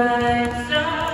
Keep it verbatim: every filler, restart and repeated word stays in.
Right, so